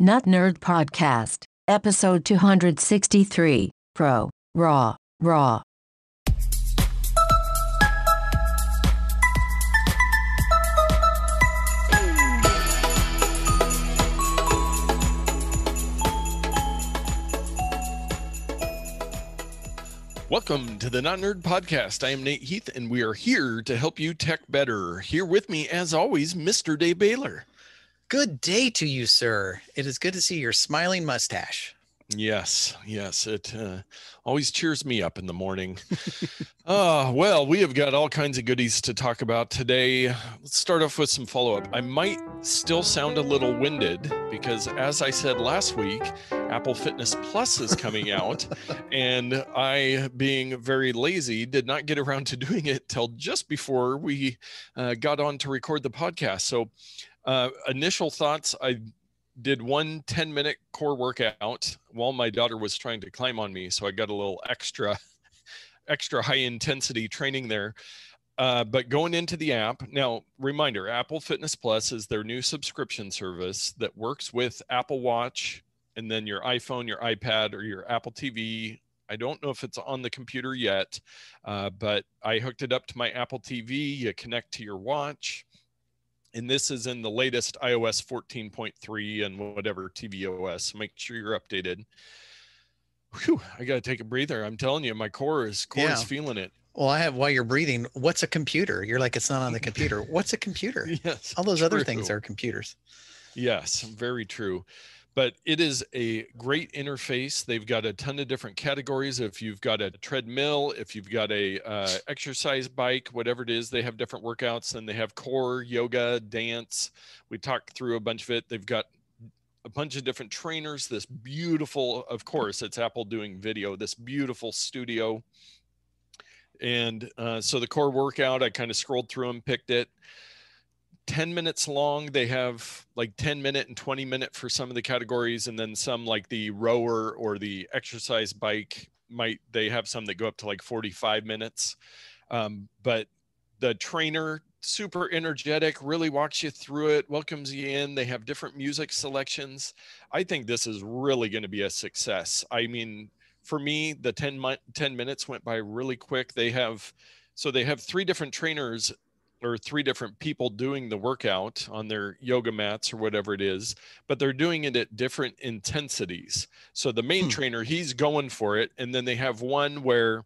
Not Nerd Podcast, Episode 263, Pro Raw. Welcome to the Not Nerd Podcast. I am Nate Heath, and we are here to help you tech better. Here with me, as always, Mr. Dave Baylor. Good day to you, sir. It is good to see your smiling mustache. Yes. It always cheers me up in the morning. Well, we have got all kinds of goodies to talk about today. Let's start off with some follow-up. I might still sound a little winded because, as I said last week, Apple Fitness Plus is coming out, and I, being very lazy, did not get around to doing it till just before we got on to record the podcast. So initial thoughts, I did one 10-minute core workout while my daughter was trying to climb on me. So I got a little extra high intensity training there. But going into the app, now reminder, Apple Fitness Plus is their new subscription service that works with Apple Watch and then your iPhone, your iPad, or your Apple TV. I don't know if it's on the computer yet, but I hooked it up to my Apple TV. You connect to your watch. And this is in the latest iOS 14.3 and whatever tvOS. Make sure you're updated. Whew, I got to take a breather. I'm telling you, my core is feeling it. Well, I have, while you're breathing, what's a computer? You're like, it's not on the computer. What's a computer? Yes, all those other things are computers. Yes, very true. But it is a great interface. They've got a ton of different categories. If you've got a treadmill, if you've got a exercise bike, whatever it is, they have different workouts, and they have core, yoga, dance. We talked through a bunch of it. They've got a bunch of different trainers, this beautiful, of course, it's Apple doing video, this beautiful studio. And so the core workout, I kind of scrolled through and picked it. 10 minutes long. They have like 10-minute and 20-minute for some of the categories. And then some, like the rower or the exercise bike, they have some that go up to like 45 minutes. But the trainer, super energetic, really walks you through it, welcomes you in. They have different music selections. I think this is really going to be a success. I mean, for me, the 10 minutes went by really quick. They have three different trainers, or three different people doing the workout on their yoga mats or whatever it is, but they're doing it at different intensities. So the main trainer, he's going for it. And then they have one where,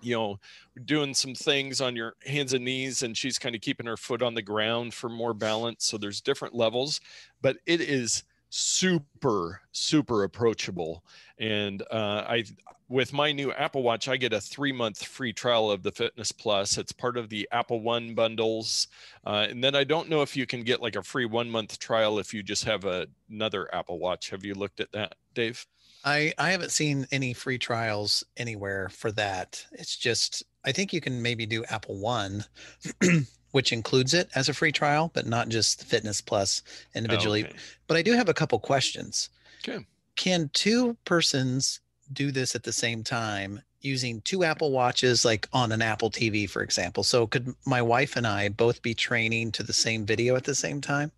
you know, doing some things on your hands and knees, and she's kind of keeping her foot on the ground for more balance. So there's different levels, but it is super, super approachable. And with my new Apple Watch, I get a 3-month free trial of the Fitness Plus. It's part of the Apple One bundles. And then I don't know if you can get like a free 1-month trial if you just have another Apple Watch. Have you looked at that, Dave? I haven't seen any free trials anywhere for that. It's just, I think you can maybe do Apple One, which includes it as a free trial, but not just the Fitness Plus individually. Okay. But I do have a couple questions. Okay. Can two persons do this at the same time using two Apple Watches, like on an Apple TV, for example? So could my wife and I both be training to the same video at the same time?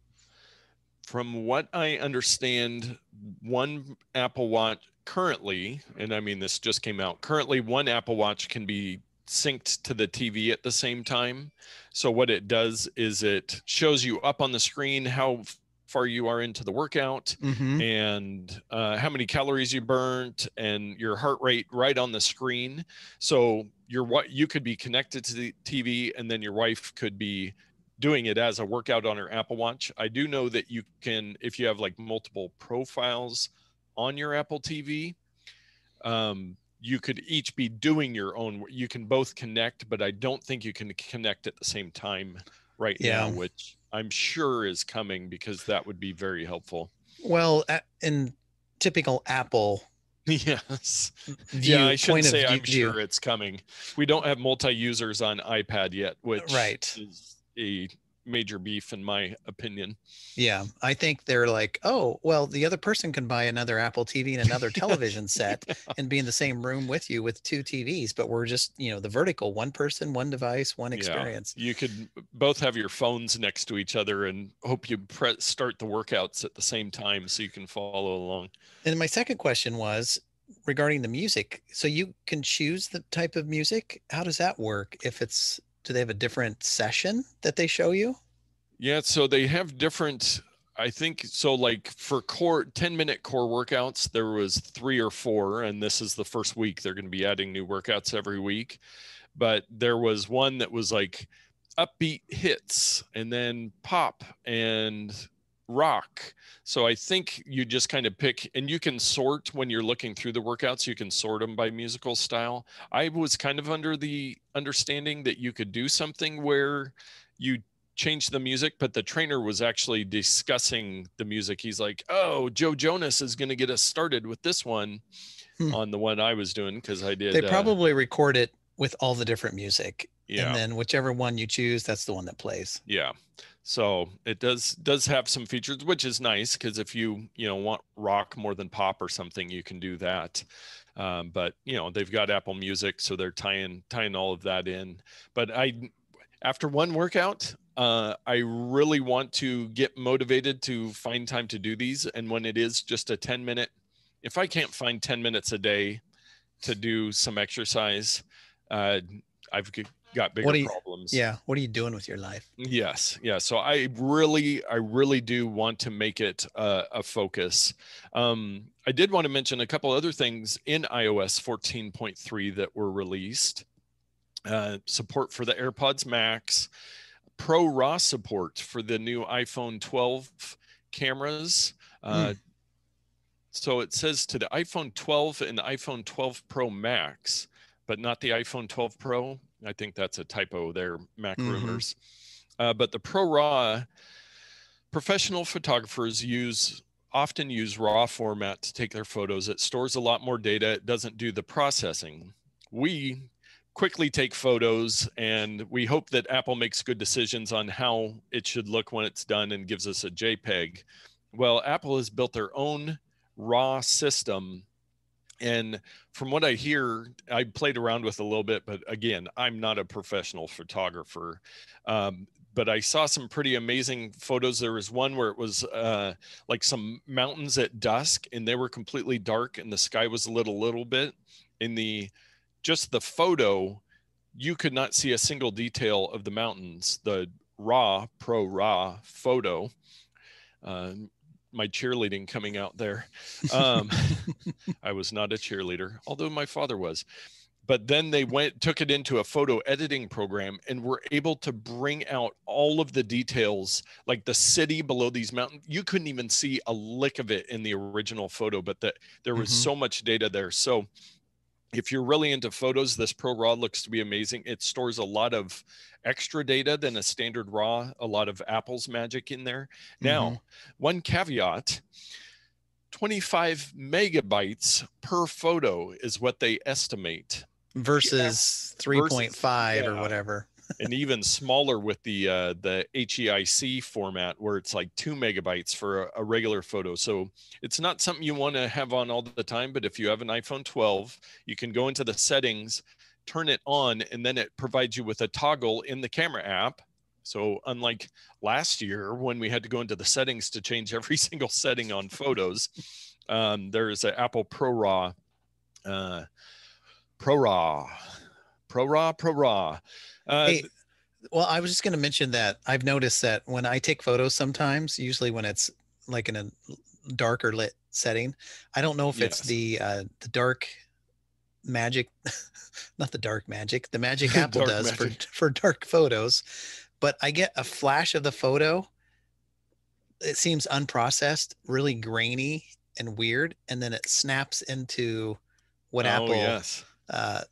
From what I understand, one Apple Watch currently, and I mean, this just came out, currently one Apple Watch can be synced to the TV at the same time. So what it does is it shows you up on the screen how far you are into the workout, and how many calories you burnt, and your heart rate right on the screen. So you could be connected to the TV, and then your wife could be doing it as a workout on her Apple Watch. I do know that you can, if you have like multiple profiles on your Apple TV, you could each be doing your own. You can both connect, but I don't think you can connect at the same time right now, which I'm sure is coming, because that would be very helpful. Well, in typical Apple. Yes. I shouldn't say I'm sure it's coming. We don't have multi-users on iPad yet, which is a major beef, in my opinion. Yeah, I think they're like, oh, well, the other person can buy another Apple TV and another television set and be in the same room with you with two TVs, but we're just, you know, the vertical, one person, one device, one experience. Yeah. You could both have your phones next to each other and hope you start the workouts at the same time so you can follow along. And my second question was regarding the music. So you can choose the type of music. How does that work? If it's, do they have a different session that they show you? Yeah, so they have different, I think, so like for core 10-minute core workouts, there was 3 or 4, and this is the first week. They're going to be adding new workouts every week. But there was one that was like upbeat hits and then pop and rock. So I think you just kind of pick, and you can sort when you're looking through the workouts, you can sort them by musical style. I was kind of under the understanding that you could do something where you change the music, but the trainer was actually discussing the music. He's like, oh, Joe Jonas is going to get us started with this one on the one I was doing, because I did. They probably record it with all the different music. Yeah. And then whichever one you choose, that's the one that plays. Yeah. So it does have some features, which is nice, because if you want rock more than pop or something, you can do that. But they've got Apple Music, so they're tying all of that in. But after one workout, I really want to get motivated to find time to do these. And when it is just a 10-minute, if I can't find 10 minutes a day to do some exercise, I've got bigger problems. Yeah. What are you doing with your life? Yes. Yeah. So I really do want to make it a focus. I did want to mention a couple other things in iOS 14.3 that were released. Support for the AirPods Max, Pro Raw support for the new iPhone 12 cameras. So it says to the iPhone 12 and iPhone 12 Pro Max, but not the iPhone 12 Pro. I think that's a typo there, Mac rumors. But the Pro Raw, professional photographers often use RAW format to take their photos. It stores a lot more data. It doesn't do the processing. We quickly take photos, and we hope that Apple makes good decisions on how it should look when it's done and gives us a JPEG. Well, Apple has built their own RAW system. And from what I hear, I played around with a little bit, but again, I'm not a professional photographer, but I saw some pretty amazing photos. There was one where it was like some mountains at dusk, and they were completely dark, and the sky was a little bit. In just the photo, you could not see a single detail of the mountains, the Pro Raw photo. My cheerleading coming out there. I was not a cheerleader, although my father was. But then they took it into a photo editing program and were able to bring out all of the details, like the city below these mountains. You couldn't even see a lick of it in the original photo, but there was so much data there. So if you're really into photos, this Pro Raw looks to be amazing. It stores a lot of extra data than a standard RAW, a lot of Apple's magic in there. Now, one caveat, 25 megabytes per photo is what they estimate. Versus 3.5 or whatever. And even smaller with the HEIC format, where it's like 2 megabytes for a regular photo. So it's not something you want to have on all the time, but if you have an iPhone 12, you can go into the settings, turn it on, and then it provides you with a toggle in the camera app. So unlike last year when we had to go into the settings to change every single setting on photos, there is an Apple Pro Raw. Hey, well, I was just going to mention that I've noticed that when I take photos sometimes, usually when it's like in a darker lit setting, I don't know if it's the dark magic, not the dark magic, the magic Apple does for dark photos, but I get a flash of the photo. It seems unprocessed, really grainy and weird. And then it snaps into what Apple the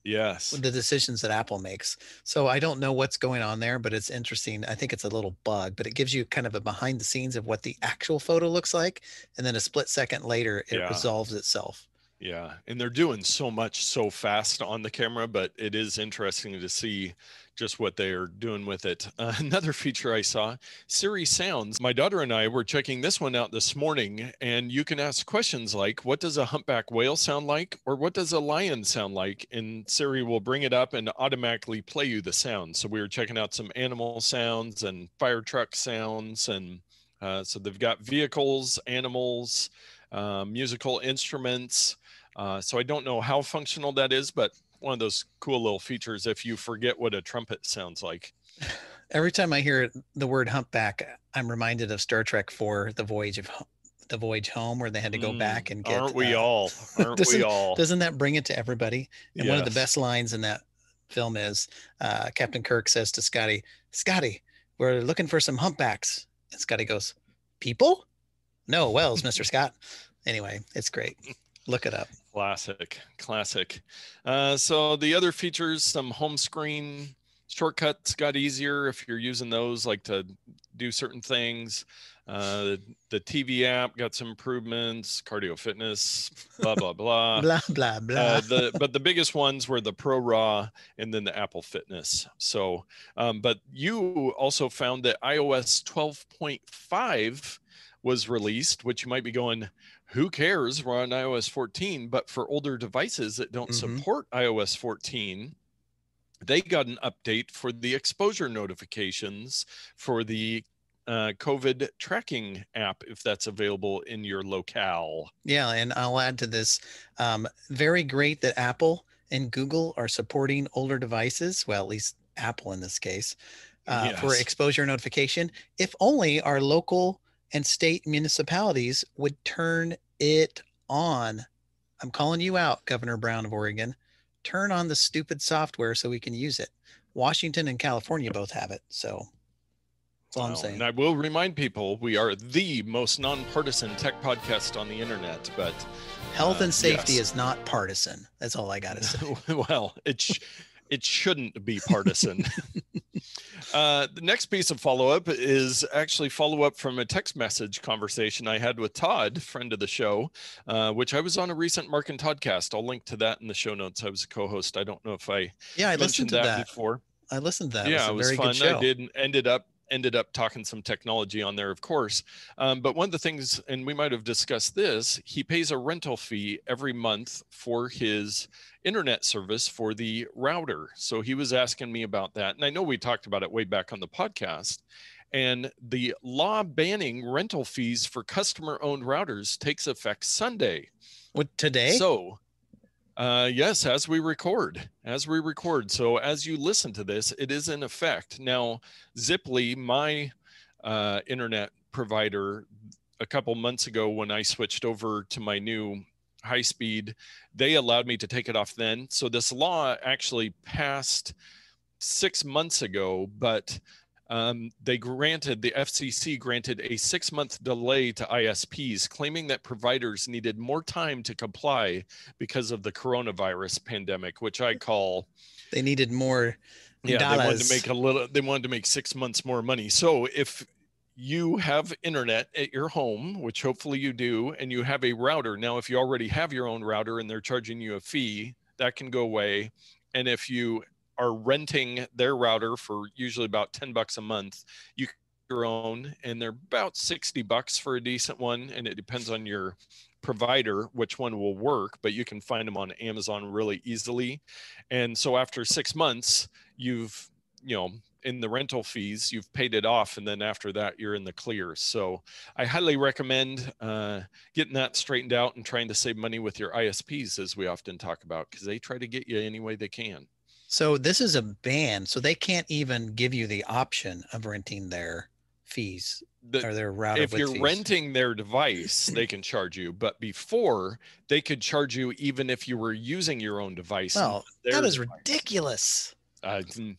decisions that Apple makes. So I don't know what's going on there, but it's interesting. I think it's a little bug, but it gives you kind of a behind the scenes of what the actual photo looks like. And then a split second later, it resolves itself. Yeah. And they're doing so much so fast on the camera, but it is interesting to see just what they are doing with it. Another feature I saw, Siri Sounds. My daughter and I were checking this one out this morning, and you can ask questions like, what does a humpback whale sound like? Or what does a lion sound like? And Siri will bring it up and automatically play you the sound. So we were checking out some animal sounds and fire truck sounds. And so they've got vehicles, animals, musical instruments. So I don't know how functional that is, but one of those cool little features if you forget what a trumpet sounds like. Every time I hear the word humpback, I'm reminded of Star Trek IV, the voyage home, where they had to go back and get. Aren't we all? Doesn't that bring it to everybody? And yes. One of the best lines in that film is Captain Kirk says to Scotty, "Scotty, we're looking for some humpbacks." And Scotty goes, "People? No, Wells, Mr. Scott." Anyway, it's great. Look it up. Classic. So the other features, some home screen shortcuts got easier if you're using those, like to do certain things. The TV app got some improvements, cardio fitness, blah, blah, blah. Blah, blah, blah. But the biggest ones were the Pro Raw and then the Apple Fitness. So, but you also found that iOS 12.5 was released, which you might be going, who cares? We're on iOS 14, but for older devices that don't support iOS 14, they got an update for the exposure notifications for the COVID tracking app, if that's available in your locale. Yeah, and I'll add to this. Very great that Apple and Google are supporting older devices, well, at least Apple in this case, for exposure notification. If only our local and state municipalities would turn it on. I'm calling you out, Governor Brown of Oregon. Turn on the stupid software so we can use it. Washington and California both have it. So that's all I'm saying. And I will remind people, we are the most nonpartisan tech podcast on the internet, but health and safety is not partisan. That's all I got to say. Well, it shouldn't be partisan. The next piece of follow-up is actually follow-up from a text message conversation I had with Todd, friend of the show, which I was on a recent Mark and Toddcast. I'll link to that in the show notes. I was a co-host. I don't know if I mentioned that before. I listened to that. Yeah, it was very fun. Good show. I did. Ended up talking some technology on there, of course. But one of the things, and we might have discussed this, he pays a rental fee every month for his internet service for the router. So he was asking me about that. And I know we talked about it way back on the podcast. And the law banning rental fees for customer-owned routers takes effect Sunday. What, today? So... yes, as we record. So as you listen to this, it is in effect. Now, Ziply, my internet provider, a couple months ago when I switched over to my new high speed, they allowed me to take it off then. So this law actually passed 6 months ago, but the FCC granted a 6-month delay to ISPs, claiming that providers needed more time to comply because of the coronavirus pandemic, which I call. They needed more dollars. They wanted to make 6 months more money. So if you have internet at your home, which hopefully you do, and you have a router. Now, if you already have your own router and they're charging you a fee, that can go away. And if you are renting their router for usually about $10 a month. You can get your own, and they're about $60 for a decent one, and it depends on your provider which one will work, but you can find them on Amazon really easily. And so after 6 months, you've, in the rental fees, you've paid it off, and then after that, you're in the clear. So I highly recommend getting that straightened out and trying to save money with your ISPs, as we often talk about, because they try to get you any way they can. So this is a ban, so they can't even give you the option of renting their fees or their router. If you're renting their device, they can charge you. But before, they could charge you even if you were using your own device. Well, that is ridiculous. You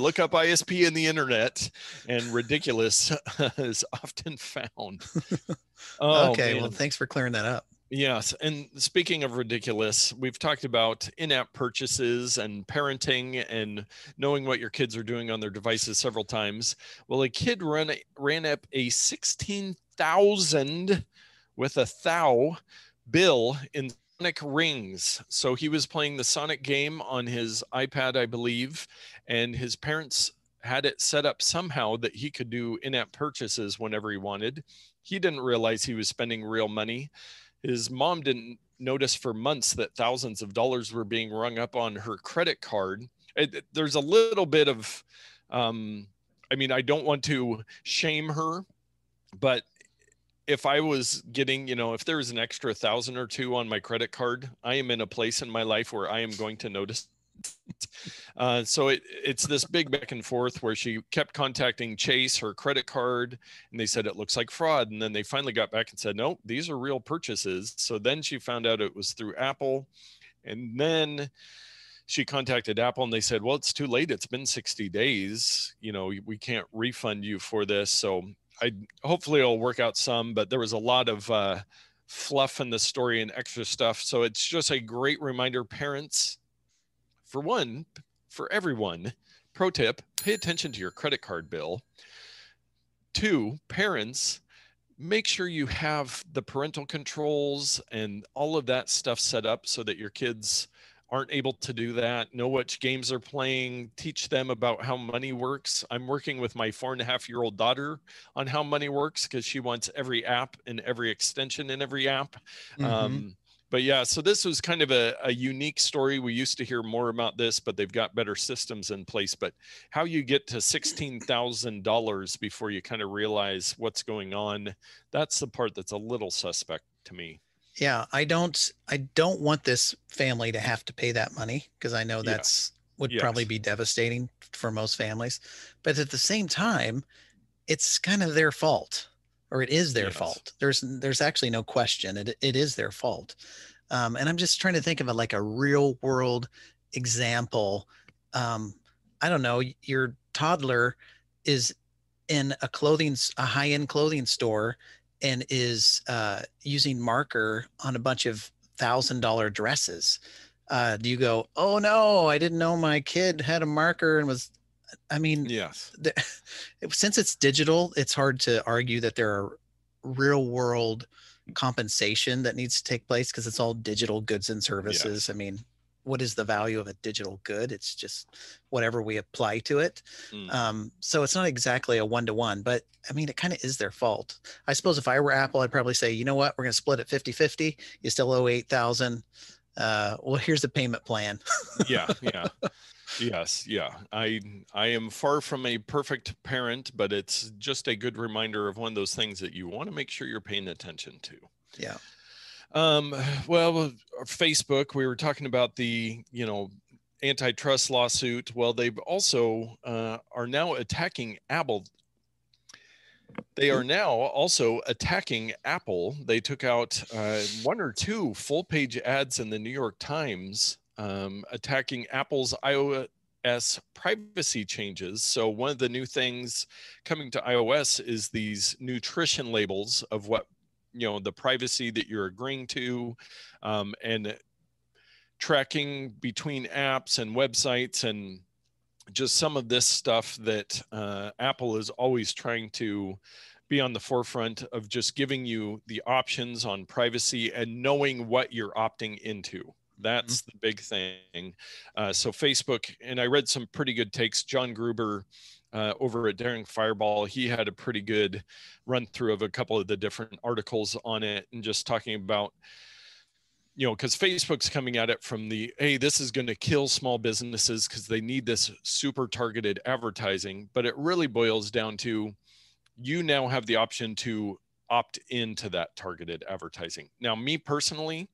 look up ISP in the internet, and ridiculous is often found. Oh, okay, man. Well, thanks for clearing that up. Yes. And speaking of ridiculous, we've talked about in-app purchases and parenting and knowing what your kids are doing on their devices several times. Well, a kid ran up a $16,000 bill in Sonic Rings. So he was playing the Sonic game on his iPad, I believe, and his parents had it set up somehow that he could do in-app purchases whenever he wanted. He didn't realize he was spending real money. His mom didn't notice for months that thousands of dollars were being rung up on her credit card. There's a little bit of, I mean, I don't want to shame her, but if I was getting, you know, if there was an extra $1,000 or $200 on my credit card, I am in a place in my life where I am going to notice. So it's this big back and forth where she kept contacting Chase, her credit card, and they said it looks like fraud. And then they finally got back and said, no, these are real purchases. So then she found out it was through Apple. And then she contacted Apple and they said, well, it's too late. It's been 60 days. You know, we can't refund you for this. So hopefully it'll work out some, but there was a lot of fluff in the story and extra stuff. So it's just a great reminder, parents. For one, for everyone, pro tip, pay attention to your credit card bill. Two, parents, make sure you have the parental controls and all of that stuff set up so that your kids aren't able to do that. Know which games they're playing, teach them about how money works. I'm working with my 4.5-year-old daughter on how money works because she wants every app and every extension in every app. Mm-hmm. But yeah, so this was kind of a unique story. We used to hear more about this, but they've got better systems in place. But how you get to $16,000 before you kind of realize what's going on, that's the part that's a little suspect to me. Yeah, I don't want this family to have to pay that money because I know that's would probably be devastating for most families. But at the same time, it's kind of their fault. Or it is their fault. There's actually no question. It is their fault. And I'm just trying to think of it like a real world example. I don't know, your toddler is in a high-end clothing store and is using marker on a bunch of $1,000 dresses. Do you go, oh no, I didn't know my kid had a marker and was, I mean, since it's digital, it's hard to argue that there are real world compensation that needs to take place because it's all digital goods and services. Yeah. I mean, what is the value of a digital good? It's just whatever we apply to it. Mm. So it's not exactly a one-to-one, but I mean, it kind of is their fault. I suppose if I were Apple, I'd probably say, you know what, we're going to split it 50-50. You still owe $8,000. Well, here's the payment plan. I am far from a perfect parent, but it's just a good reminder of one of those things that you want to make sure you're paying attention to. Yeah. Well, Facebook, we were talking about the, you know, antitrust lawsuit. Well, they've also are now also attacking Apple. They took out one or two full-page ads in the New York Times attacking Apple's iOS privacy changes. So one of the new things coming to iOS is these nutrition labels of what, you know, the privacy that you're agreeing to, and tracking between apps and websites and just some of this stuff that Apple is always trying to be on the forefront of, just giving you the options on privacy and knowing what you're opting into. That's the big thing. So Facebook, and I read some pretty good takes. John Gruber over at Daring Fireball, he had a pretty good run through of a couple of the different articles on it and just talking about, you know, because Facebook's coming at it from the, hey, this is going to kill small businesses because they need this super targeted advertising. But it really boils down to, you now have the option to opt into that targeted advertising. Now, me personally,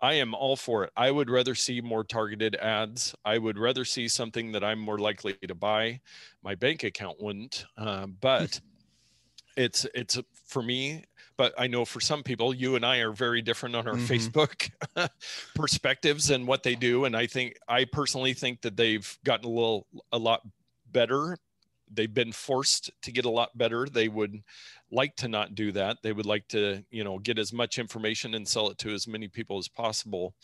I am all for it. I would rather see more targeted ads. I would rather see something that I'm more likely to buy. My bank account wouldn't, but it's for me. But I know for some people, you and I are very different on our Facebook perspectives and what they do. And I personally think that they've gotten a lot better. They've been forced to get a lot better. They would like to not do that. They would like to, you know, get as much information and sell it to as many people as possible.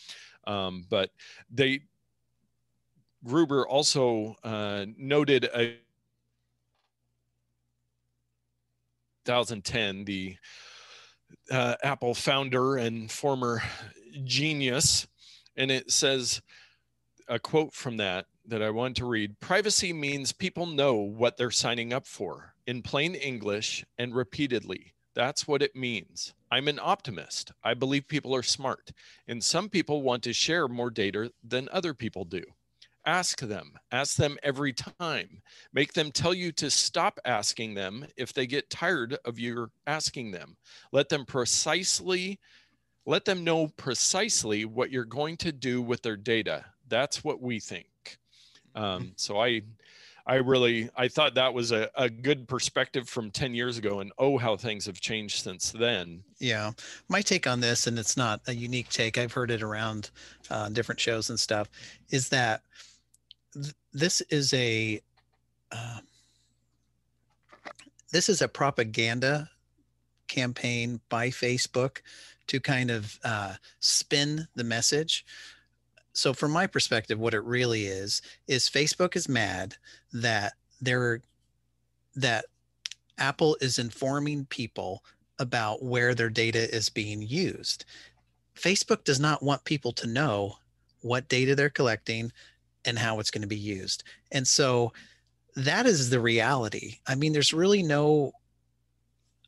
But Gruber also noted 2010, the Apple founder and former genius. And it says a quote from that I want to read. "Privacy means people know what they're signing up for in plain English and repeatedly. That's what it means. I'm an optimist. I believe people are smart, and some people want to share more data than other people do. Ask them every time. Make them tell you to stop asking them if they get tired of your asking them. Let them know precisely what you're going to do with their data. That's what we think." So I thought that was a good perspective from 10 years ago, and oh, how things have changed since then. Yeah. My take on this, and it's not a unique take, I've heard it around different shows and stuff, is that this is a propaganda campaign by Facebook to kind of spin the message. So from my perspective, what it really is Facebook is mad that that Apple is informing people about where their data is being used. Facebook does not want people to know what data they're collecting and how it's going to be used. And so that is the reality. I mean, there's really no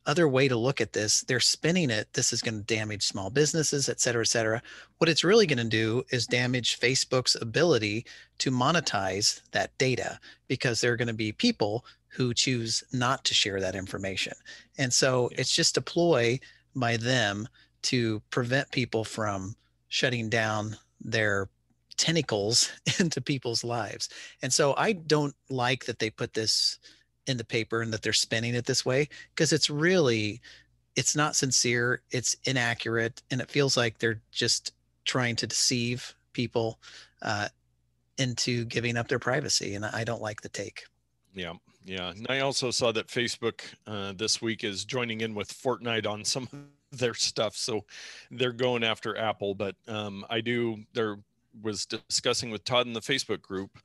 other way to look at this. They're spinning it. This is going to damage small businesses, et cetera, et cetera. What it's really going to do is damage Facebook's ability to monetize that data, because there are going to be people who choose not to share that information. And so it's just a ploy by them to prevent people from shutting down their tentacles into people's lives. And so I don't like that they put this in the paper and that they're spinning it this way, because it's not sincere, it's inaccurate, and it feels like they're just trying to deceive people into giving up their privacy, and I don't like the take. Yeah. And I also saw that Facebook this week is joining in with Fortnite on some of their stuff, so they're going after Apple. But there was discussing with Todd in the Facebook group,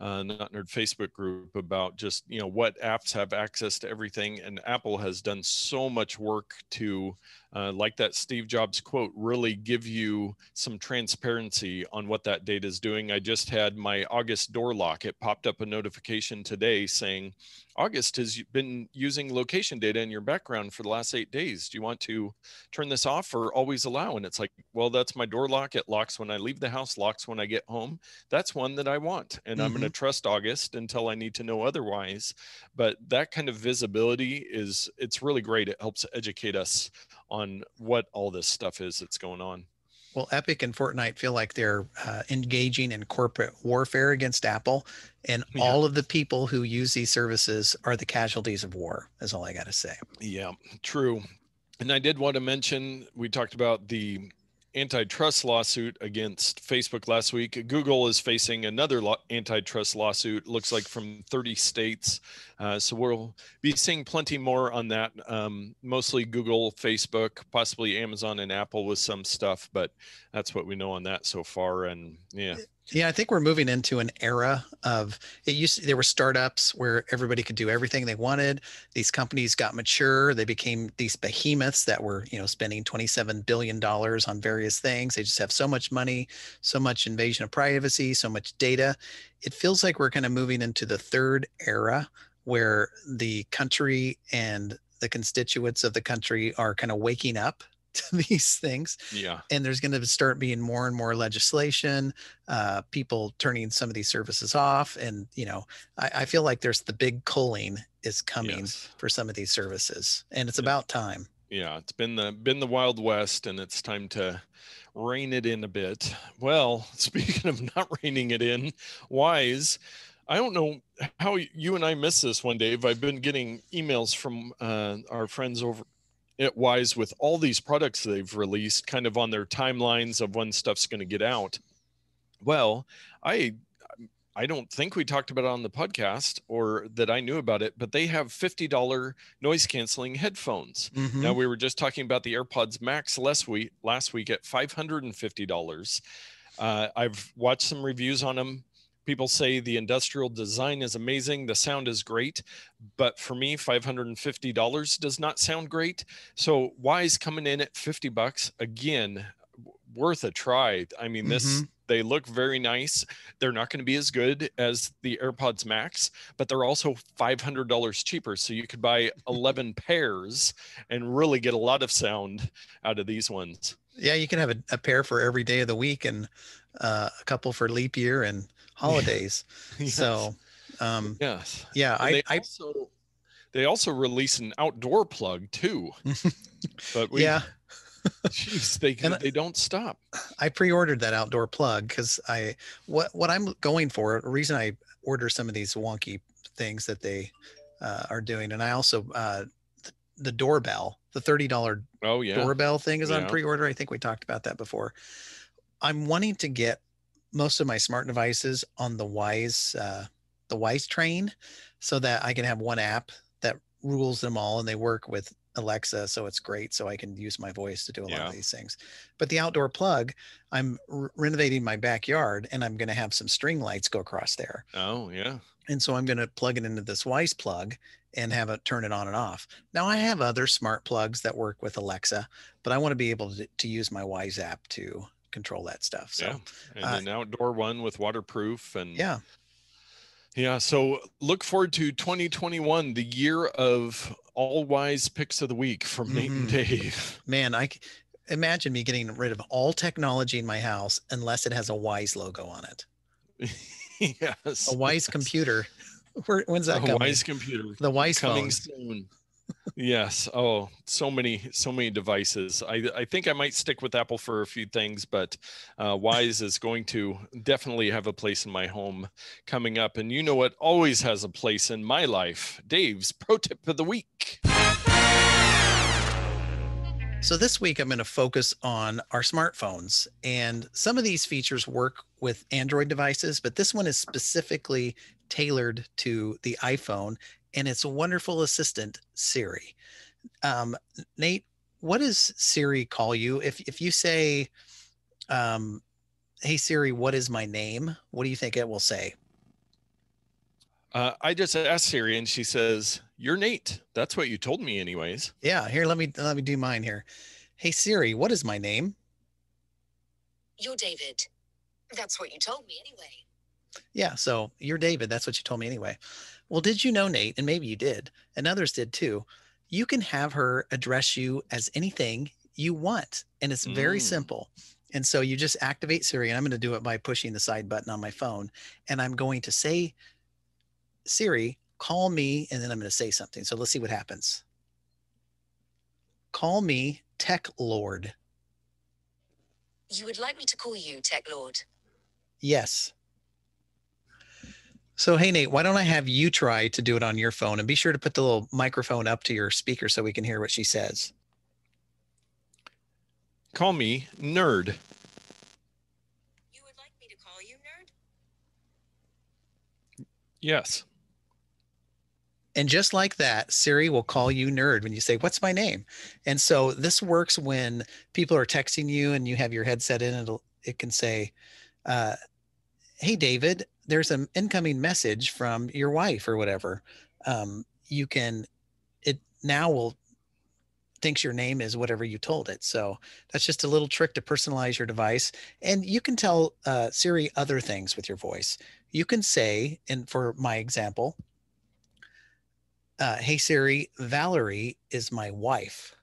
Not Nerd Facebook group, about just, what apps have access to everything. And Apple has done so much work to, like that Steve Jobs quote, really give you some transparency on what that data is doing. I just had my August door lock. It popped up a notification today saying, "August has been using location data in your background for the last 8 days. Do you want to turn this off or always allow?" And it's like, well, that's my door lock. It locks when I leave the house, locks when I get home. That's one that I want. And I'm going to trust August until I need to know otherwise. But that kind of visibility it's really great. It helps educate us on what all this stuff is that's going on. Well, Epic and Fortnite feel like they're engaging in corporate warfare against Apple, and all of the people who use these services are the casualties of war, is all I got to say. Yeah, true. And I did want to mention, we talked about the antitrust lawsuit against Facebook last week. Google is facing another antitrust lawsuit, looks like from 30 states. So we'll be seeing plenty more on that. Mostly Google, Facebook, possibly Amazon and Apple with some stuff, but that's what we know on that so far. And yeah, I think we're moving into an era of there were startups where everybody could do everything they wanted. These companies got mature. They became these behemoths that were, spending $27 billion on various things. They just have so much money, so much invasion of privacy, so much data. It feels like we're kind of moving into the third era where the country and the constituents of the country are kind of waking up to these things. Yeah. And there's going to start being more and more legislation, people turning some of these services off. And, I feel like there's the big culling is coming for some of these services, and it's about time. Yeah. It's been the Wild West, and it's time to rein it in a bit. Well, speaking of not reining it in, Wyze, I don't know how you and I missed this one, Dave. I've been getting emails from our friends over at Wyze with all these products they've released kind of on their timelines of when stuff's going to get out. Well, I don't think we talked about it on the podcast, or that I knew about it, but they have $50 noise canceling headphones. Mm-hmm. Now, we were just talking about the AirPods Max last week at $550. I've watched some reviews on them. People say the industrial design is amazing, the sound is great, but for me, $550 does not sound great. So Wyze coming in at $50, again, worth a try. I mean, they look very nice. They're not going to be as good as the AirPods Max, but they're also $500 cheaper. So you could buy 11 pairs and really get a lot of sound out of these ones. Yeah, you can have a pair for every day of the week and a couple for leap year and holidays. Yes. So, yeah, they also release an outdoor plug too. But jeez, they don't stop. I pre-ordered that outdoor plug because what I'm going for, the reason I order some of these wonky things that they are doing, and I also the doorbell, the $30 doorbell thing is on pre-order. I think we talked about that before. I'm wanting to get most of my smart devices on the Wyze train, so that I can have one app that rules them all, and they work with Alexa, so it's great. So I can use my voice to do a lot of these things. But the outdoor plug, I'm renovating my backyard, and I'm going to have some string lights go across there. Oh yeah. And so I'm going to plug it into this Wyze plug and have it turn it on and off. Now I have other smart plugs that work with Alexa, but I want to be able to use my Wyze app to control that stuff. So and an outdoor one with waterproof and so look forward to 2021, the year of all Wyze picks of the week from Nate and Dave. Man, I imagine me getting rid of all technology in my house unless it has a Wyze logo on it. A Wyze computer. When's that coming? A Wyze computer. The Wyze phone. Coming soon. Yes. Oh, so many devices. I think I might stick with Apple for a few things, but Wyze is going to definitely have a place in my home coming up. And you know what always has a place in my life? Dave's Pro Tip of the Week. So this week I'm going to focus on our smartphones, and some of these features work with Android devices, but this one is specifically tailored to the iPhone and its wonderful assistant, Siri. Nate, what does Siri call you? If you say, hey Siri, what is my name? What do you think it will say? I just asked Siri and she says, you're Nate. That's what you told me anyways. Yeah. Here, let me do mine here. Hey Siri, what is my name? You're David. That's what you told me anyway. Yeah. So you're David. That's what you told me anyway. Well, did you know, Nate, and maybe you did, and others did too, you can have her address you as anything you want. And it's very simple. And so you just activate Siri, and I'm going to do it by pushing the side button on my phone. And I'm going to say, Siri, call me, and then I'm going to say something. So let's see what happens. Call me Tech Lord. You would like me to call you Tech Lord? Yes. So, hey, Nate, why don't I have you try to do it on your phone, and be sure to put the little microphone up to your speaker so we can hear what she says. Call me Nerd. You would like me to call you Nerd? Yes. And just like that, Siri will call you Nerd when you say, what's my name? And so this works when people are texting you and you have your headset in, and it can say, hey, David, there's an incoming message from your wife or whatever. It now will thinks your name is whatever you told it. So that's just a little trick to personalize your device. And you can tell Siri other things with your voice. You can say, and for my example, hey Siri, Valerie is my wife.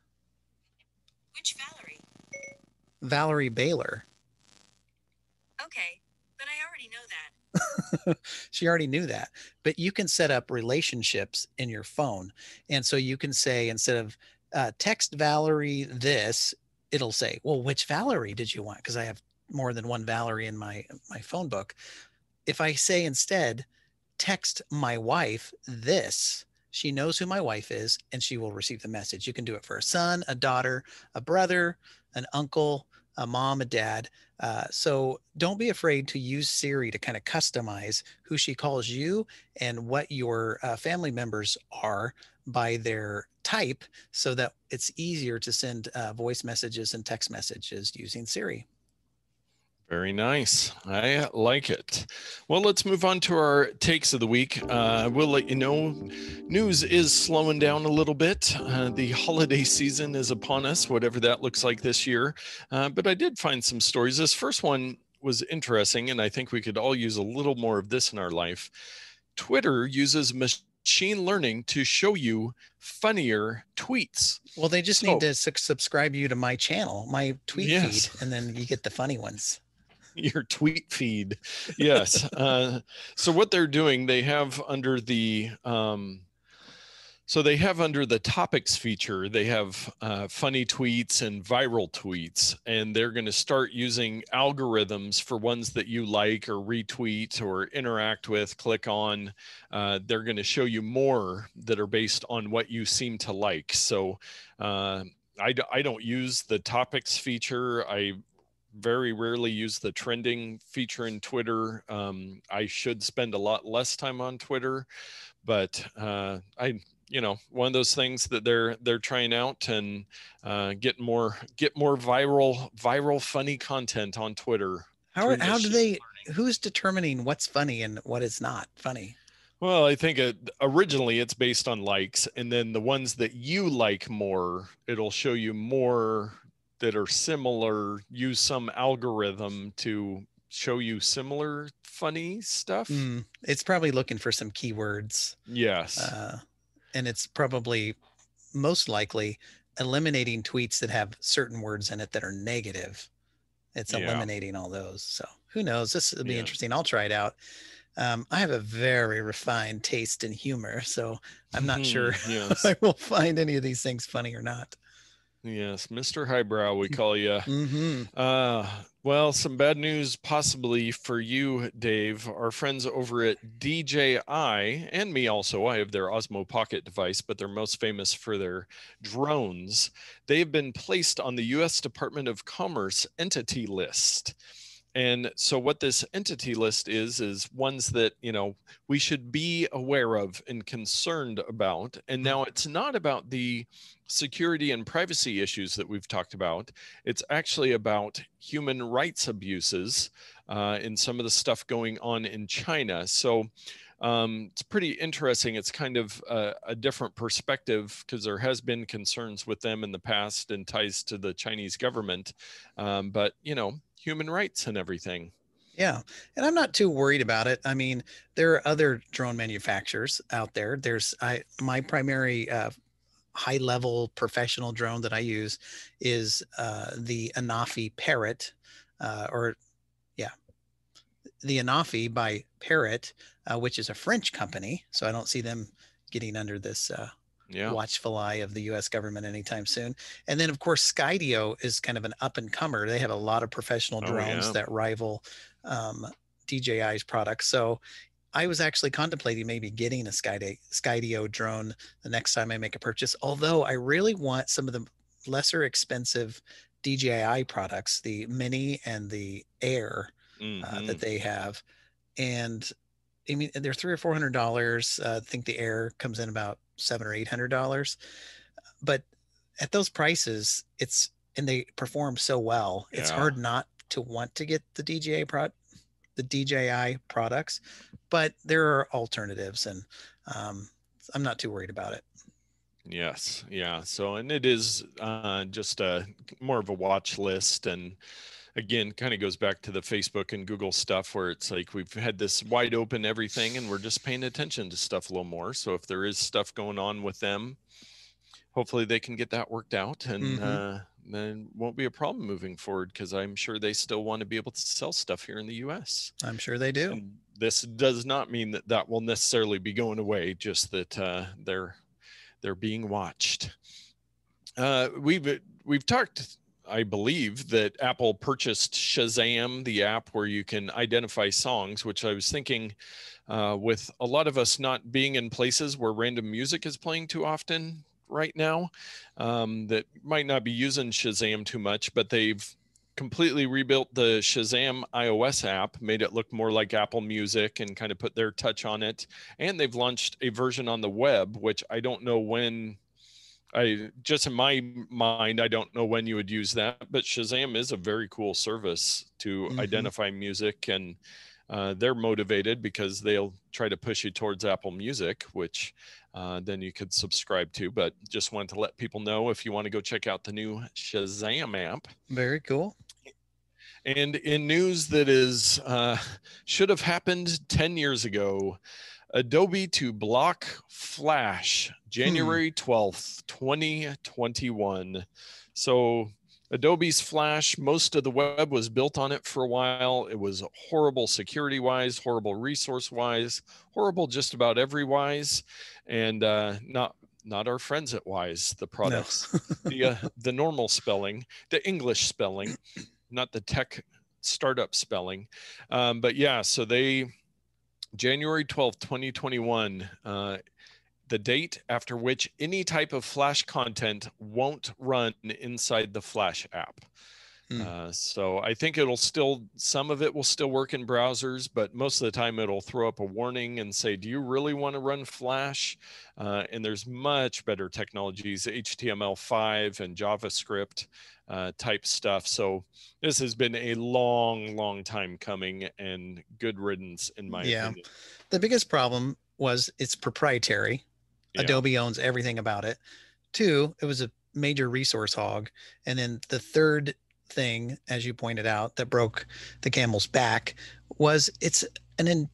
Which Valerie? Valerie Baylor. Okay, but I already know that. She already knew that, but you can set up relationships in your phone. And so you can say, instead of text Valerie this, it'll say, well, which Valerie did you want? Because I have more than one Valerie in my phone book. If I say instead, text my wife this, she knows who my wife is and she will receive the message. You can do it for a son, a daughter, a brother, an uncle, a mom, a dad. So don't be afraid to use Siri to kind of customize who she calls you and what your family members are by their type, so that it's easier to send voice messages and text messages using Siri. Very nice. I like it. Well, let's move on to our takes of the week. We'll let you know news is slowing down a little bit. The holiday season is upon us, whatever that looks like this year. But I did find some stories. This first one was interesting, and I think we could all use a little more of this in our life. Twitter uses machine learning to show you funnier tweets. Well, they just need to subscribe you to my channel, my tweet feed, and then you get the funny ones. Your tweet feed. Yes. So what they're doing, they have under the, so they have under the topics feature, they have funny tweets and viral tweets, and they're going to start using algorithms for ones that you like or retweet or interact with, click on. They're going to show you more that are based on what you seem to like. So I don't use the topics feature. I very rarely use the trending feature in Twitter. I should spend a lot less time on Twitter, but you know, one of those things that they're trying out, and get more viral funny content on Twitter. How do they? Who's determining what's funny and what is not funny? Well, I think originally it's based on likes, and then the ones that you like more, it'll show you more that are similar. Use some algorithm to show you similar funny stuff. It's probably looking for some keywords. Yes. And it's probably most likely eliminating tweets that have certain words in it that are negative. It's eliminating all those. So who knows? This will be interesting. I'll try it out. I have a very refined taste in humor, so I'm not sure I will find any of these things funny or not. Yes, Mr. Highbrow, we call you. Well, some bad news possibly for you, Dave. Our friends over at DJI, and me also, I have their Osmo Pocket device, but they're most famous for their drones. They've been placed on the U.S. Department of Commerce entity list. And so what this entity list is ones that, you know, we should be aware of and concerned about. And now it's not about the security and privacy issues that we've talked about. It's actually about human rights abuses and some of the stuff going on in China. So it's pretty interesting. It's kind of a different perspective, because there has been concerns with them in the past and ties to the Chinese government. But, you know, human rights and everything. Yeah. And I'm not too worried about it. I mean, there are other drone manufacturers out there. There's my primary high level professional drone that I use is the Anafi Parrot the Anafi by Parrot, which is a French company. So I don't see them getting under this watchful eye of the U.S. government anytime soon. And then, of course, Skydio is kind of an up-and-comer. They have a lot of professional drones that rival DJI's products. So I was actually contemplating maybe getting a Skydio drone the next time I make a purchase, although I really want some of the lesser expensive DJI products, the Mini and the Air that they have. And I mean, they're $300 or $400. I think the Air comes in about $700 or $800, but at those prices, and they perform so well, it's hard not to want to get the DJI products, but there are alternatives, and I'm not too worried about it. Yes. Yeah. So, and it is just more of a watch list, and again, kind of goes back to the Facebook and Google stuff, where it's like we've had this wide open everything, and we're just paying attention to stuff a little more. So if there is stuff going on with them, hopefully they can get that worked out, and then won't be a problem moving forward, because I'm sure they still want to be able to sell stuff here in the U.S. I'm sure they do. And this does not mean that that will necessarily be going away, just that they're being watched. We've talked, I believe, that Apple purchased Shazam, the app where you can identify songs, which I was thinking with a lot of us not being in places where random music is playing too often right now, that might not be using Shazam too much, but they've completely rebuilt the Shazam iOS app, made it look more like Apple Music and kind of put their touch on it. And they've launched a version on the web, which I don't know when I just in my mind, I don't know when you would use that, but Shazam is a very cool service to identify music, and they're motivated because they'll try to push you towards Apple Music, which then you could subscribe to. But just wanted to let people know if you want to go check out the new Shazam app. Very cool. And in news that is should have happened 10 years ago, Adobe to block Flash, January 12th, 2021. So Adobe's Flash, most of the web was built on it for a while. It was horrible security-wise, horrible resource-wise, horrible just about every-wise, and not our friends at Wyze, the products, no. The normal spelling, the English spelling, not the tech startup spelling. But yeah, so they... January 12th, 2021, the date after which any type of Flash content won't run inside the Flash app. So I think it'll still, some of it will still work in browsers, but most of the time it'll throw up a warning and say, do you really want to run Flash? And there's much better technologies, HTML5 and JavaScript type stuff. So this has been a long, long time coming, and good riddance in my opinion. The biggest problem was it's proprietary. Yeah. Adobe owns everything about it. Two, it was a major resource hog. And then the third thing, as you pointed out, that broke the camel's back was it's an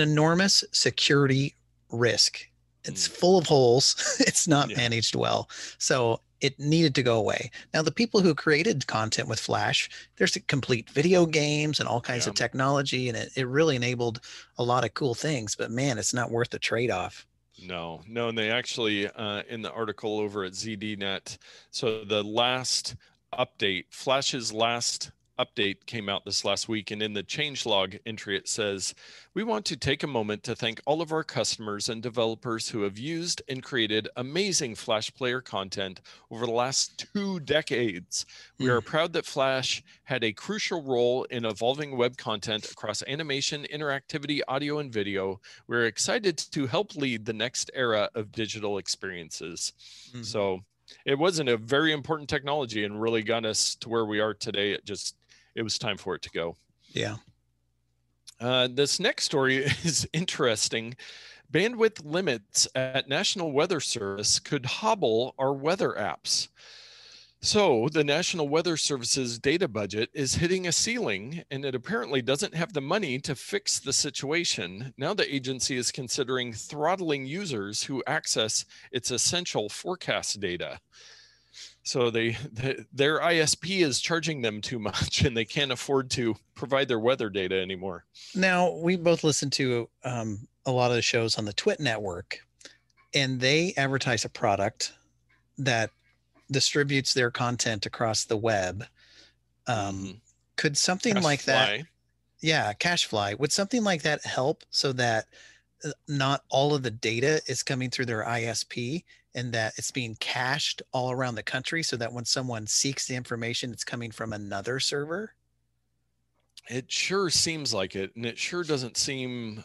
enormous security risk. It's full of holes. It's not managed well. So it needed to go away. Now, the people who created content with Flash, there's complete video games and all kinds of technology, and it really enabled a lot of cool things. But man, it's not worth the trade-off. No, no. And they actually, in the article over at ZDNet, so the last update, Flash's last update came out this last week, and in the changelog entry it says, we want to take a moment to thank all of our customers and developers who have used and created amazing Flash player content over the last 2 decades. We are proud that Flash had a crucial role in evolving web content across animation, interactivity, audio, and video. We're excited to help lead the next era of digital experiences. So it wasn't a very important technology and really got us to where we are today. It was time for it to go. Yeah. This next story is interesting. Bandwidth limits at National Weather Service could hobble our weather apps. So the National Weather Service's data budget is hitting a ceiling, and it apparently doesn't have the money to fix the situation. Now the agency is considering throttling users who access its essential forecast data. So their ISP is charging them too much, and they can't afford to provide their weather data anymore. Now, we both listen to a lot of the shows on the Twit Network, and they advertise a product that distributes their content across the web. Could something like that, Cashfly, would something like that help so that not all of the data is coming through their ISP, and that it's being cached all around the country so that when someone seeks the information, it's coming from another server? It sure seems like it. And it sure doesn't seem,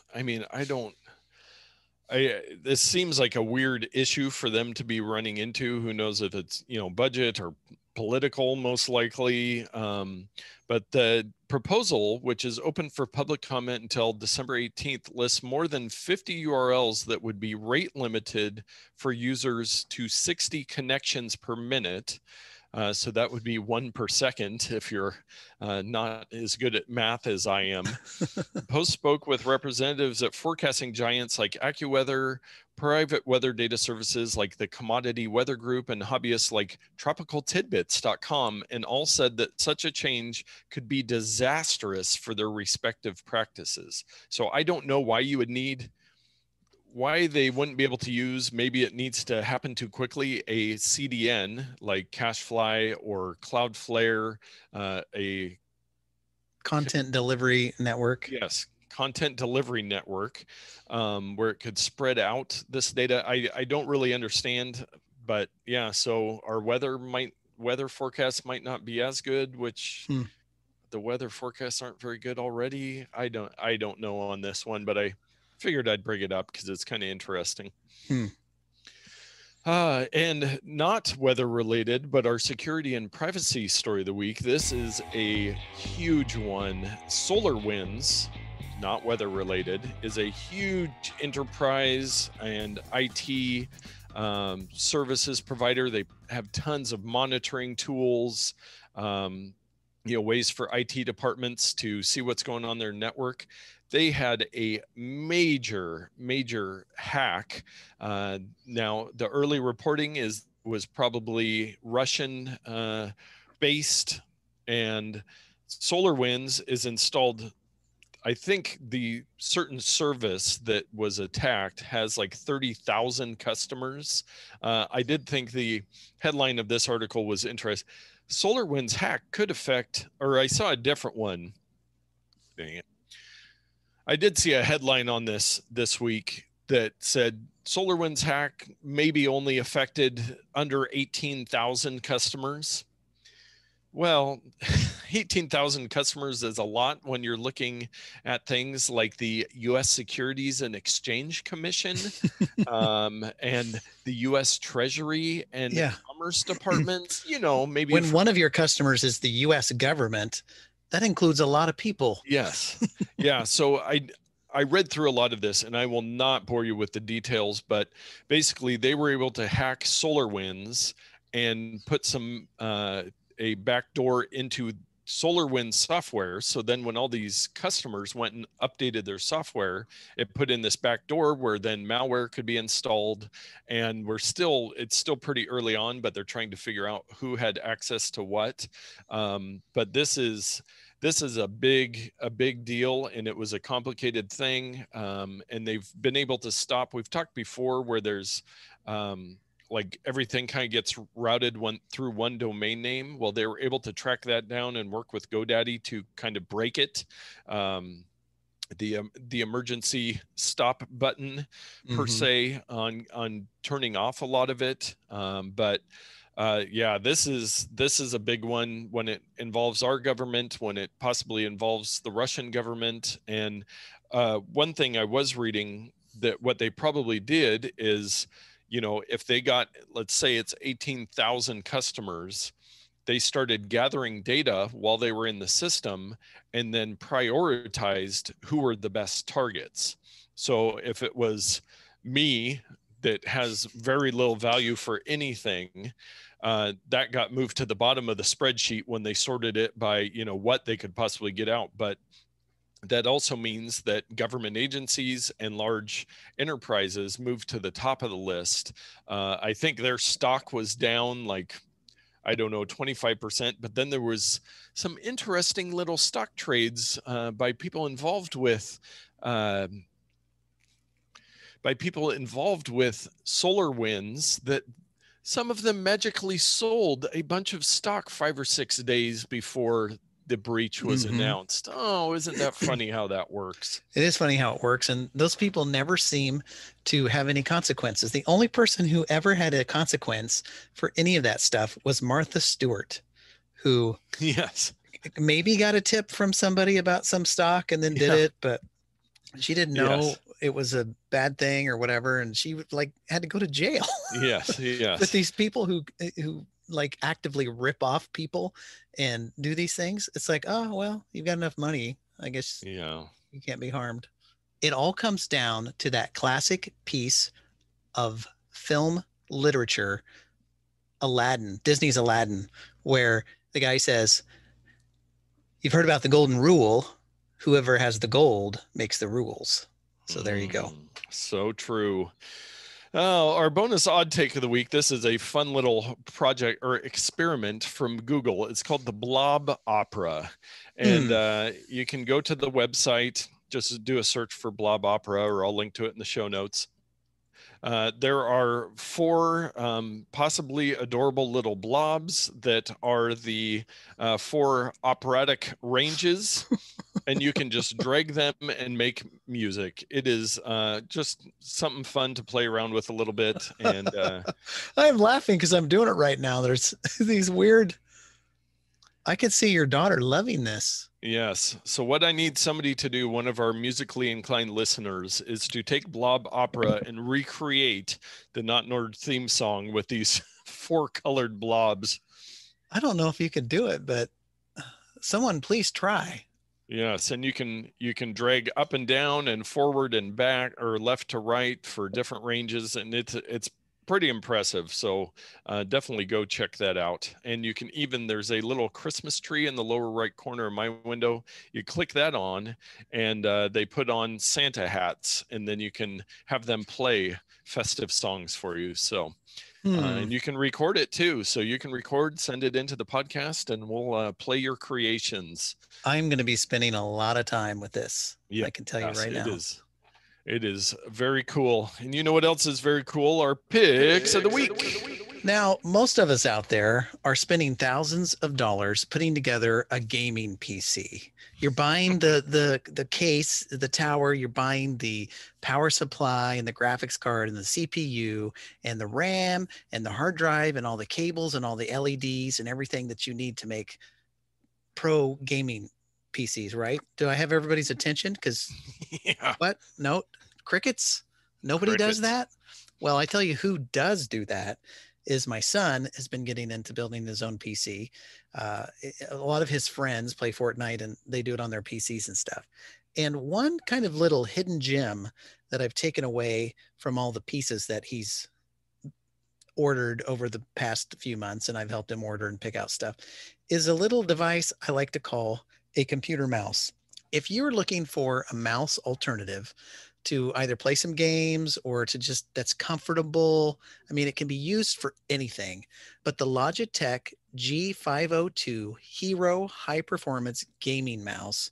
this seems like a weird issue for them to be running into. Who knows if it's, budget or political, most likely. But the proposal, which is open for public comment until December 18th, lists more than 50 URLs that would be rate limited for users to 60 connections per minute. So that would be 1 per second if you're not as good at math as I am. Post spoke with representatives at forecasting giants like AccuWeather, private weather data services like the Commodity Weather Group, and hobbyists like tropicaltidbits.com, and all said that such a change could be disastrous for their respective practices. So I don't know why you would need... why they wouldn't be able to use, maybe it needs to happen too quickly, a CDN like Cashfly or Cloudflare, a content delivery network. Yes, content delivery network, where it could spread out this data. I don't really understand, but yeah, so our weather forecasts might not be as good, which the weather forecasts aren't very good already. I don't know on this one, but I figured I'd bring it up because it's kind of interesting. And not weather related, but our security and privacy story of the week. This is a huge one. SolarWinds, not weather related, is a huge enterprise and IT services provider. They have tons of monitoring tools, ways for IT departments to see what's going on their network. They had a major hack. Now, the early reporting was probably Russian based, and SolarWinds is installed. I think the certain service that was attacked has like 30,000 customers. I did think the headline of this article was interesting. SolarWinds hack could affect, or I saw a different one. Dang it. I did see a headline on this week that said SolarWinds hack maybe only affected under 18,000 customers. Well, 18,000 customers is a lot when you're looking at things like the U.S. Securities and Exchange Commission and the U.S. Treasury and Commerce Departments. You know, maybe when one of your customers is the U.S. government, that includes a lot of people. Yes. Yeah. So I read through a lot of this, and I will not bore you with the details, but basically they were able to hack SolarWinds and put some a backdoor into SolarWinds software. So then when all these customers went and updated their software, it put in this backdoor where then malware could be installed. And it's still pretty early on, but they're trying to figure out who had access to what. But this is a big deal, and it was a complicated thing. And they've been able to stop. We've talked before where there's, like everything kind of gets routed through one domain name. Well, they were able to track that down and work with GoDaddy to kind of break it. The emergency stop button per se on turning off a lot of it. This is a big one when it involves our government, when it possibly involves the Russian government. And one thing I was reading that what they probably did is, you know, if they got, let's say it's 18,000 customers, they started gathering data while they were in the system and then prioritized who were the best targets. So if it was me that has very little value for anything, that got moved to the bottom of the spreadsheet when they sorted it by, you know, what they could possibly get out. But that also means that government agencies and large enterprises move to the top of the list. I think their stock was down like, I don't know, 25%, but then there was some interesting little stock trades by people involved with SolarWinds that some of them magically sold a bunch of stock 5 or 6 days before the breach was announced. Oh, isn't that funny how that works? It is funny how it works. And those people never seem to have any consequences. The only person who ever had a consequence for any of that stuff was Martha Stewart, who maybe got a tip from somebody about some stock and then did it, but she didn't know it was a bad thing or whatever. And she like had to go to jail. With these people who like actively rip off people and do these things. It's like, oh, well, you've got enough money, I guess you can't be harmed. It all comes down to that classic piece of film literature, Aladdin, Disney's Aladdin, where the guy says, you've heard about the golden rule. Whoever has the gold makes the rules. So there you go. So true. Oh, our bonus odd take of the week. This is a fun little project or experiment from Google. It's called the Blob Opera. And you can go to the website, just do a search for Blob Opera, or I'll link to it in the show notes. There are 4 possibly adorable little blobs that are the 4 operatic ranges, and you can just drag them and make music. It is just something fun to play around with a little bit. And I'm laughing because I'm doing it right now. There's these weird I could see your daughter loving this. Yes. So what I need somebody to do, one of our musically inclined listeners, is to take Blob Opera and recreate the Not Nerd theme song with these four colored blobs. I don't know if you could do it, but someone please try. Yes. And you can drag up and down and forward and back or left to right for different ranges. And it's pretty impressive. So definitely go check that out. And you can even, there's a little Christmas tree in the lower right corner of my window. You click that on and they put on Santa hats, and then you can have them play festive songs for you. So and you can record it too. So you can record, send it into the podcast, and we'll play your creations. I'm going to be spending a lot of time with this. Yeah, I can tell you right now. It is very cool. And you know what else is very cool? Our picks of the week. Now, most of us out there are spending thousands of dollars putting together a gaming PC. You're buying the case, the tower, you're buying the power supply and the graphics card and the CPU and the RAM and the hard drive and all the cables and all the LEDs and everything that you need to make pro gaming PCs, right? Do I have everybody's attention? Because what? No, crickets? Nobody does that? Well, I tell you who does do that is my son has been getting into building his own PC. A lot of his friends play Fortnite and they do it on their PCs and stuff. And one kind of little hidden gem that I've taken away from all the pieces that he's ordered over the past few months, and I've helped him order and pick out stuff, is a little device I like to call a computer mouse. If you're looking for a mouse alternative to either play some games or to just, that's comfortable, I mean, it can be used for anything, but the Logitech G502 Hero High Performance Gaming Mouse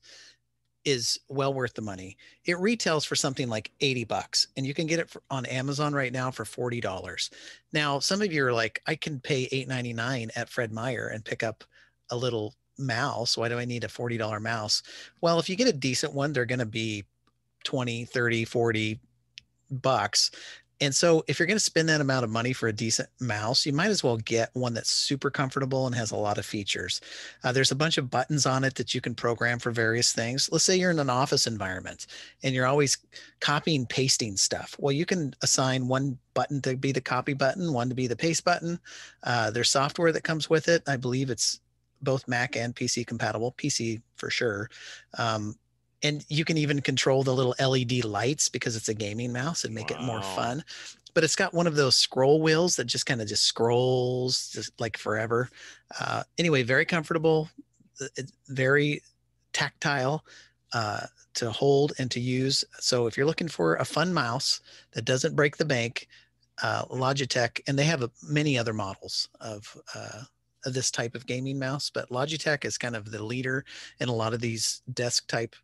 is well worth the money. It retails for something like $80, and you can get it on Amazon right now for $40. Now, some of you are like, I can pay $8.99 at Fred Meyer and pick up a little mouse. Why do I need a $40 mouse? Well, if you get a decent one, they're going to be $20, $30, $40. And so if you're going to spend that amount of money for a decent mouse, you might as well get one that's super comfortable and has a lot of features. There's a bunch of buttons on it that you can program for various things. Let's say you're in an office environment and you're always copying, pasting stuff. Well, you can assign one button to be the copy button, one to be the paste button. There's software that comes with it. I believe it's both Mac and PC compatible, PC for sure. And you can even control the little LED lights because it's a gaming mouse and make it more fun. But it's got one of those scroll wheels that just kind of just scrolls just like forever. Anyway, very comfortable, very tactile to hold and to use. So if you're looking for a fun mouse that doesn't break the bank, Logitech, and they have many other models of this type of gaming mouse, but Logitech is kind of the leader in a lot of these desk type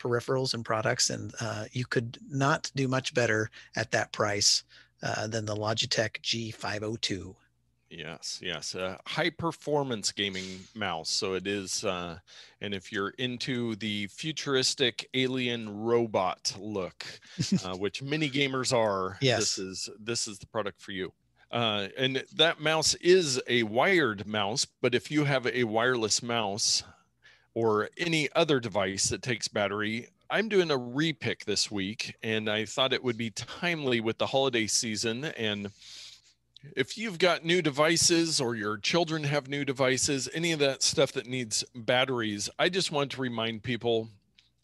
peripherals and products, and you could not do much better at that price than the Logitech G502. Yes, a high performance gaming mouse. So it is, and if you're into the futuristic alien robot look, which many gamers are, yes, this is the product for you. And that mouse is a wired mouse, but if you have a wireless mouse or any other device that takes battery, I'm doing a repick this week, and I thought it would be timely with the holiday season. And if you've got new devices or your children have new devices, any of that stuff that needs batteries, I just want to remind people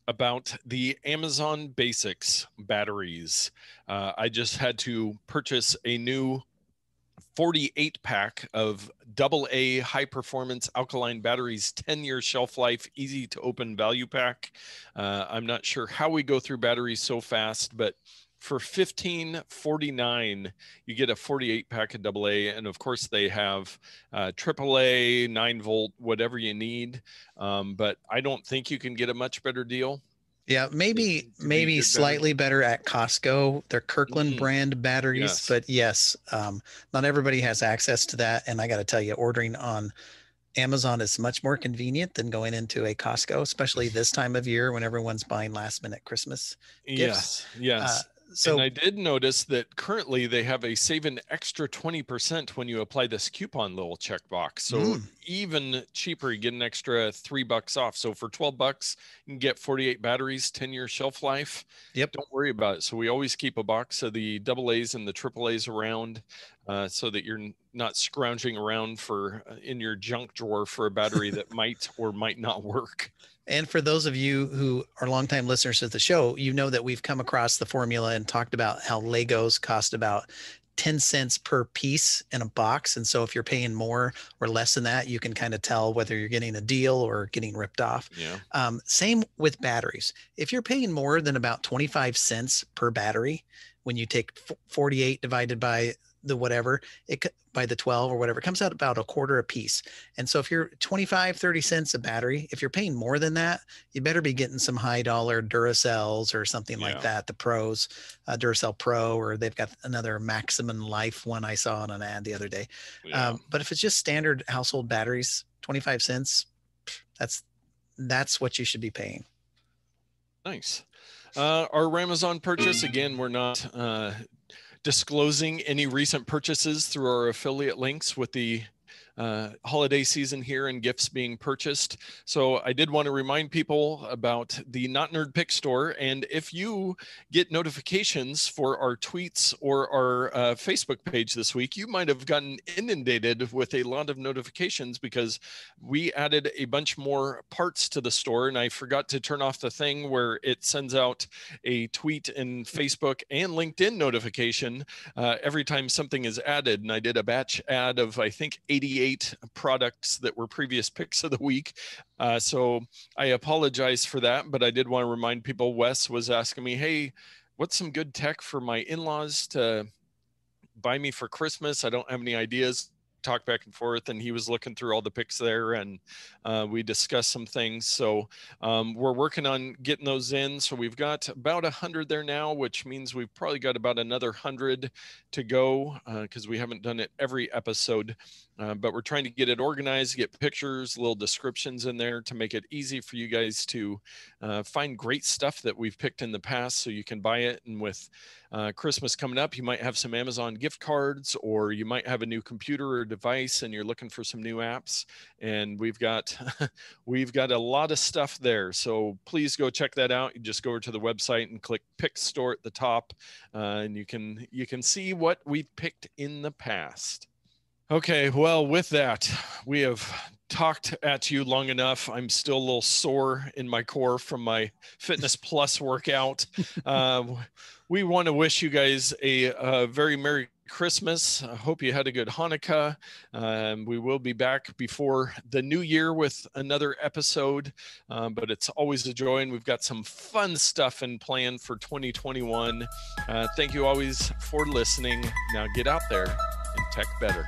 about the Amazon Basics batteries. I just had to purchase a new 48-pack of AA high-performance alkaline batteries, 10-year shelf life, easy-to-open value pack. I'm not sure how we go through batteries so fast, but for $15.49, you get a 48-pack of AA, and of course they have AAA, 9-volt, whatever you need, but I don't think you can get a much better deal. Yeah, maybe slightly better at Costco, their Kirkland brand batteries, but yes, not everybody has access to that. And I got to tell you, ordering on Amazon is much more convenient than going into a Costco, especially this time of year when everyone's buying last minute Christmas gifts. Yes. So, and I did notice that currently they have a save an extra 20% when you apply this coupon little checkbox. So even cheaper, you get an extra $3 off. So for $12, you can get 48 batteries, 10-year shelf life. Yep. Don't worry about it. So we always keep a box of the AA's and the AAA's around so that you're not scrounging around for in your junk drawer for a battery that might or might not work. And for those of you who are longtime listeners to the show, you know that we've come across the formula and talked about how Legos cost about 10 cents per piece in a box. And so if you're paying more or less than that, you can kind of tell whether you're getting a deal or getting ripped off. Yeah. Same with batteries. If you're paying more than about 25 cents per battery, when you take 48 divided by the whatever, it by the 12 or whatever, it comes out about a quarter a piece. And so if you're 25, 30 cents a battery, if you're paying more than that, you better be getting some high dollar Duracells or something like that. The Pros, Duracell Pro, or they've got another Maximum Life one I saw on an ad the other day. Yeah. But if it's just standard household batteries, 25 cents, that's what you should be paying. Nice. Our Ramazon purchase, again, we're not disclosing any recent purchases through our affiliate links with the holiday season here and gifts being purchased. So I did want to remind people about the Not Nerd Pick Store. And if you get notifications for our tweets or our Facebook page this week, you might have gotten inundated with a lot of notifications because we added a bunch more parts to the store. And I forgot to turn off the thing where it sends out a tweet and Facebook and LinkedIn notification every time something is added. And I did a batch ad of, I think, 88 products that were previous picks of the week. So I apologize for that, but I did want to remind people. Wes was asking me, hey, what's some good tech for my in-laws to buy me for Christmas? I don't have any ideas. Talk back and forth, and he was looking through all the picks there, and we discussed some things. So we're working on getting those in. So we've got about 100 there now, which means we've probably got about another 100 to go because we haven't done it every episode, but we're trying to get it organized, get pictures, little descriptions in there to make it easy for you guys to find great stuff that we've picked in the past so you can buy it. And with Christmas coming up, you might have some Amazon gift cards, or you might have a new computer or device and you're looking for some new apps, and we've got a lot of stuff there. So please go check that out. You just go over to the website and click Pick Store at the top, and you can see what we've picked in the past. Okay, well, with that, we have talked at you long enough. I'm still a little sore in my core from my Fitness Plus workout. We want to wish you guys a very Merry Christmas. I hope you had a good Hanukkah. We will be back before the new year with another episode, but it's always a joy, and we've got some fun stuff in plan for 2021. Thank you always for listening. Now get out there and tech better.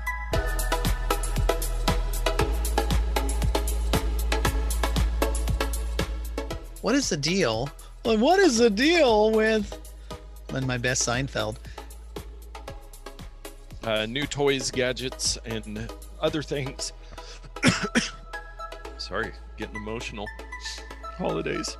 What is the deal? And what is the deal with my best Seinfeld? New toys, gadgets, and other things. Sorry, getting emotional. Holidays.